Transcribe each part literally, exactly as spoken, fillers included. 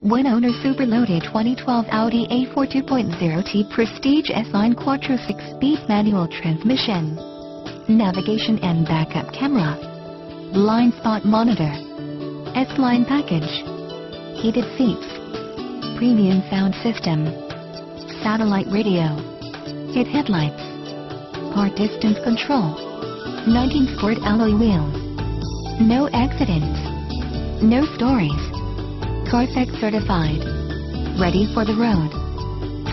One owner superloaded twenty twelve Audi A four two point oh T Prestige S Line Quattro six-speed manual transmission, navigation and backup camera, blind spot monitor, S Line package, heated seats, premium sound system, satellite radio, head headlights, park distance control, nineteen squared alloy wheels, no accidents, no stories. CARFAX certified. Ready for the road.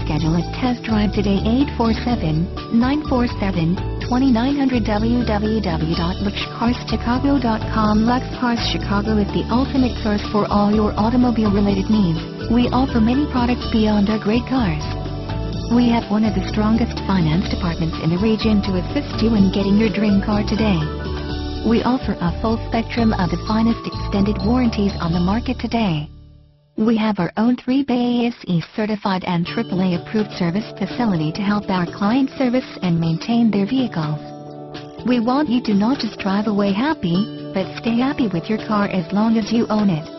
Schedule a test drive today. Eight four seven, nine four seven, two nine zero zero. w w w dot lux cars chicago dot com. Lux Cars Chicago is the ultimate source for all your automobile related needs. We offer many products beyond our great cars. We have one of the strongest finance departments in the region to assist you in getting your dream car today. We offer a full spectrum of the finest extended warranties on the market today. We have our own three bay A S E certified and triple A approved service facility to help our clients service and maintain their vehicles. We want you to not just drive away happy, but stay happy with your car as long as you own it.